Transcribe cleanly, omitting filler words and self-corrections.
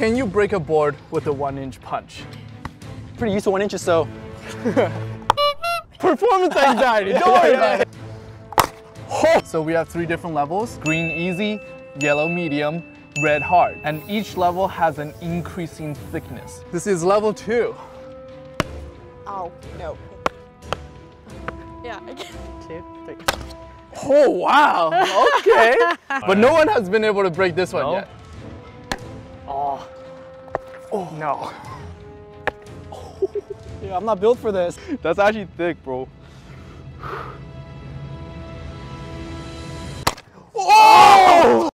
Can you break a board with a 1-inch punch? Pretty used to 1 inch or so. Performance anxiety, don't worry about it. So we have 3 different levels: green easy, yellow medium, red hard. And each level has an increasing thickness. This is level 2. Oh, no. Yeah, I can. 2, 3. Oh, wow, okay. But no one has been able to break this one yet. Oh, oh no. Oh. Yeah, I'm not built for this. That's actually thick, bro. Oh!